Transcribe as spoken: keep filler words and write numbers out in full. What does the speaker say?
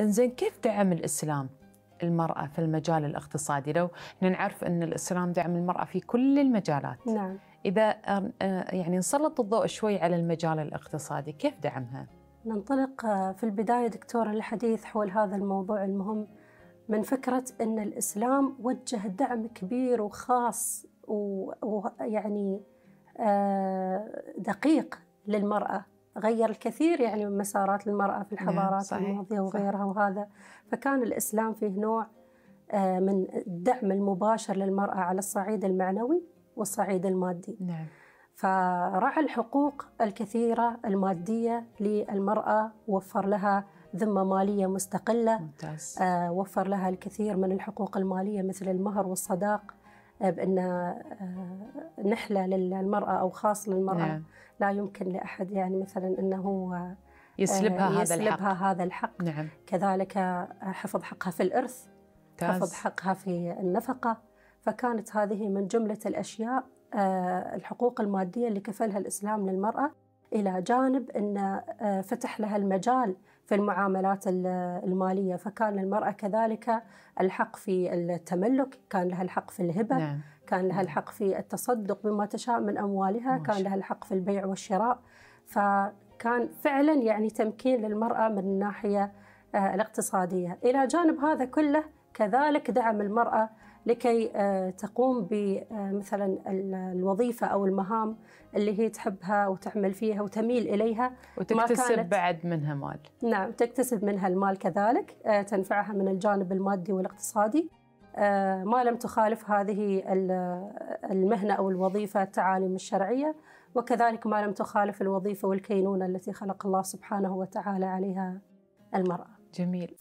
إنزين كيف دعم الإسلام المرأة في المجال الاقتصادي؟ لو نعرف أن الإسلام دعم المرأة في كل المجالات، نعم، إذا يعني نسلط الضوء شوي على المجال الاقتصادي كيف دعمها؟ ننطلق في البداية دكتورة الحديث حول هذا الموضوع المهم من فكرة أن الإسلام وجه دعم كبير وخاص ويعني دقيق للمرأة، غير الكثير يعني من مسارات المرأة في الحضارات الماضية وغيرها وهذا، فكان الإسلام فيه نوع من الدعم المباشر للمرأة على الصعيد المعنوي والصعيد المادي. نعم. فرعى الحقوق الكثيرة المادية للمرأة، وفر لها ذمة مالية مستقلة، ممتاز. وفر لها الكثير من الحقوق المالية مثل المهر والصداق، بأن نحلة للمرأة أو خاص للمرأة، نعم. لا يمكن لأحد يعني مثلا أنه يسلبها, يسلبها هذا الحق, هذا الحق. نعم. كذلك حفظ حقها في الإرث، ممتاز. حفظ حقها في النفقة، فكانت هذه من جملة الأشياء الحقوق المادية اللي كفلها الإسلام للمرأة، إلى جانب أن فتح لها المجال في المعاملات المالية، فكان للمرأة كذلك الحق في التملك، كان لها الحق في الهبة، نعم. كان لها الحق في التصدق بما تشاء من أموالها، ماشي. كان لها الحق في البيع والشراء، فكان فعلا يعني تمكين للمرأة من الناحية الاقتصادية. إلى جانب هذا كله كذلك دعم المرأة لكي تقوم بمثلا الوظيفة أو المهام اللي هي تحبها وتعمل فيها وتميل إليها، وتكتسب ما كانت بعد منها مال، نعم، تكتسب منها المال، كذلك تنفعها من الجانب المادي والاقتصادي ما لم تخالف هذه المهنة أو الوظيفة التعاليم الشرعية، وكذلك ما لم تخالف الوظيفة والكينونة التي خلق الله سبحانه وتعالى عليها المرأة. جميل.